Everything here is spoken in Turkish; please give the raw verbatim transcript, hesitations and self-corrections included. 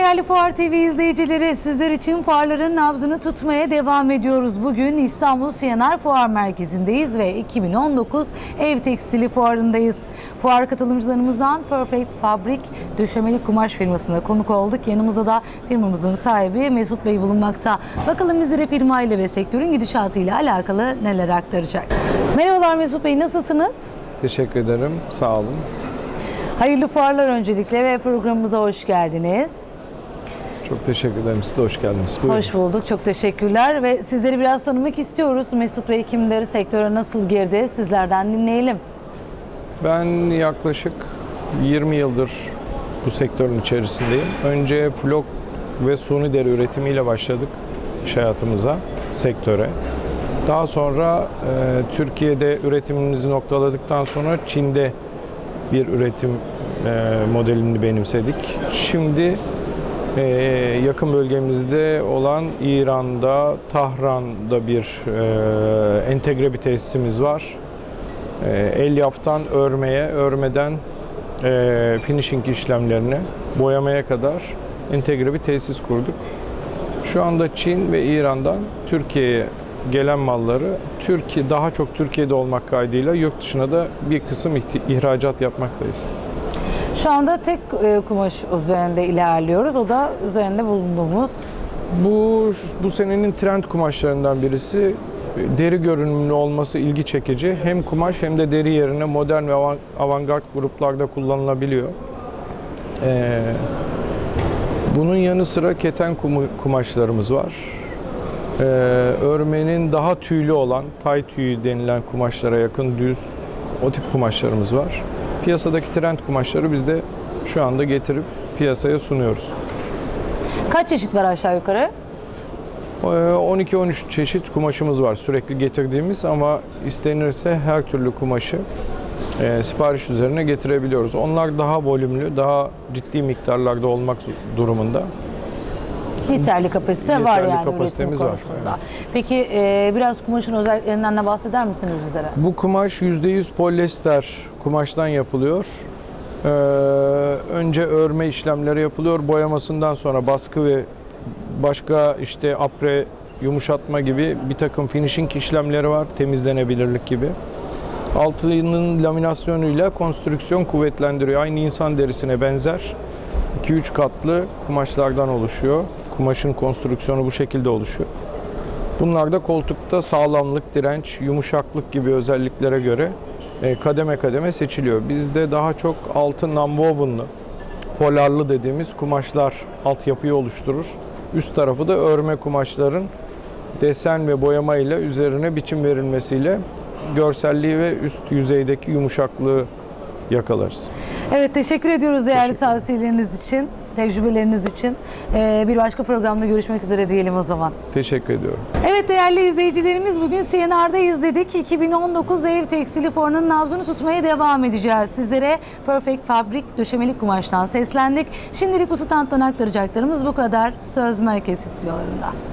değerli Fuar T V izleyicileri, sizler için fuarların nabzını tutmaya devam ediyoruz. Bugün İstanbul Siyanar Fuar Merkezi'ndeyiz ve iki bin on dokuz Ev Tekstili Fuarı'ndayız. Fuar katılımcılarımızdan Perfect Fabric döşemeli kumaş firmasına konuk olduk. Yanımızda da firmamızın sahibi Mesut Bey bulunmakta. Bakalım bizlere firma ile ve sektörün gidişatıyla alakalı neler aktaracak. Merhabalar Mesut Bey, nasılsınız? Teşekkür ederim, sağ olun. Hayırlı fuarlar öncelikle ve programımıza hoş geldiniz. Çok teşekkür ederim. Siz de hoş geldiniz. Buyurun. Hoş bulduk. Çok teşekkürler ve sizleri biraz tanımak istiyoruz. Mesut Bey kimdir, sektöre nasıl girdi? Sizlerden dinleyelim. Ben yaklaşık yirmi yıldır bu sektörün içerisindeyim. Önce flok ve suni deri üretimiyle başladık iş hayatımıza, sektöre. Daha sonra e, Türkiye'de üretimimizi noktaladıktan sonra Çin'de bir üretim e, modelini benimsedik. Şimdi e, yakın bölgemizde olan İran'da, Tahran'da bir e, entegre bir tesisimiz var. E, elyaftan örmeye, örmeden e, finishing işlemlerine, boyamaya kadar entegre bir tesis kurduk. Şu anda Çin ve İran'dan Türkiye'ye gelen malları Türkiye daha çok Türkiye'de olmak kaydıyla yurt dışına da bir kısım ihracat yapmaktayız. Şu anda tek e, kumaş üzerinde ilerliyoruz. O da üzerinde bulunduğumuz. Bu bu senenin trend kumaşlarından birisi. Deri görünümlü olması ilgi çekici. Hem kumaş hem de deri yerine modern ve avant avantgard gruplarda kullanılabiliyor. Ee, bunun yanı sıra keten kumu, kumaşlarımız var. Ee, örmenin daha tüylü olan, tay tüyü denilen kumaşlara yakın düz, o tip kumaşlarımız var. Piyasadaki trend kumaşları biz de şu anda getirip piyasaya sunuyoruz. Kaç çeşit var aşağı yukarı? Ee, on iki on üç çeşit kumaşımız var sürekli getirdiğimiz, ama istenirse her türlü kumaşı e, sipariş üzerine getirebiliyoruz. Onlar daha volümlü, daha ciddi miktarlarda olmak durumunda. Yeterli kapasite Yeterli var yani kapasitemiz var. Yani. Peki e, biraz kumaşın özelliklerinden de bahseder misiniz bizlere? Bu kumaş yüzde yüz polyester kumaştan yapılıyor. Ee, önce örme işlemleri yapılıyor. Boyamasından sonra baskı ve başka işte apre, yumuşatma gibi bir takım finishing işlemleri var. Temizlenebilirlik gibi. Altının laminasyonuyla konstrüksiyon kuvvetlendiriyor. Aynı insan derisine benzer. iki üç katlı kumaşlardan oluşuyor. Kumaşın konstrüksiyonu bu şekilde oluşuyor. Bunlar da koltukta sağlamlık, direnç, yumuşaklık gibi özelliklere göre kademe kademe seçiliyor. Bizde daha çok altın nonwoven'lı, polarlı dediğimiz kumaşlar altyapıyı oluşturur. Üst tarafı da örme kumaşların desen ve boyama ile üzerine biçim verilmesiyle görselliği ve üst yüzeydeki yumuşaklığı yakalarız. Evet, teşekkür ediyoruz değerli teşekkür tavsiyeleriniz için, tecrübeleriniz için. Ee, bir başka programda görüşmek üzere diyelim o zaman. Teşekkür ediyorum. Evet değerli izleyicilerimiz, bugün C N R'da izledik. iki bin on dokuz Ev Tekstili Fuarı'nın nabzını tutmaya devam edeceğiz. Sizlere Perfect Fabric döşemeli kumaştan seslendik. Şimdilik bu standdan aktaracaklarımız bu kadar. Söz merkez stüdyolarında.